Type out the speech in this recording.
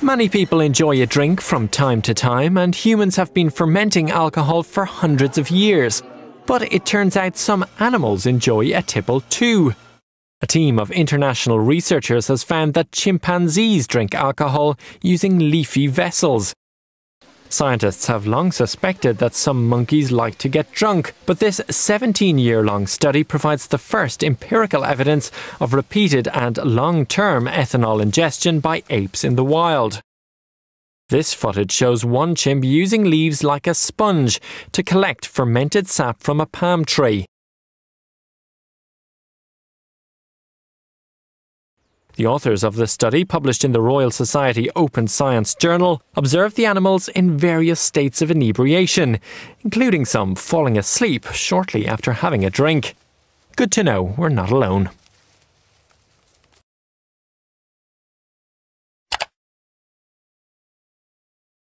Many people enjoy a drink from time to time, and humans have been fermenting alcohol for hundreds of years. But it turns out some animals enjoy a tipple too. A team of international researchers has found that chimpanzees drink alcohol using leafy vessels. Scientists have long suspected that some monkeys like to get drunk, but this 17-year-long study provides the first empirical evidence of repeated and long-term ethanol ingestion by apes in the wild. This footage shows one chimp using leaves like a sponge to collect fermented sap from a palm tree. The authors of the study, published in the Royal Society Open Science Journal, observed the animals in various states of inebriation, including some falling asleep shortly after having a drink. Good to know we're not alone.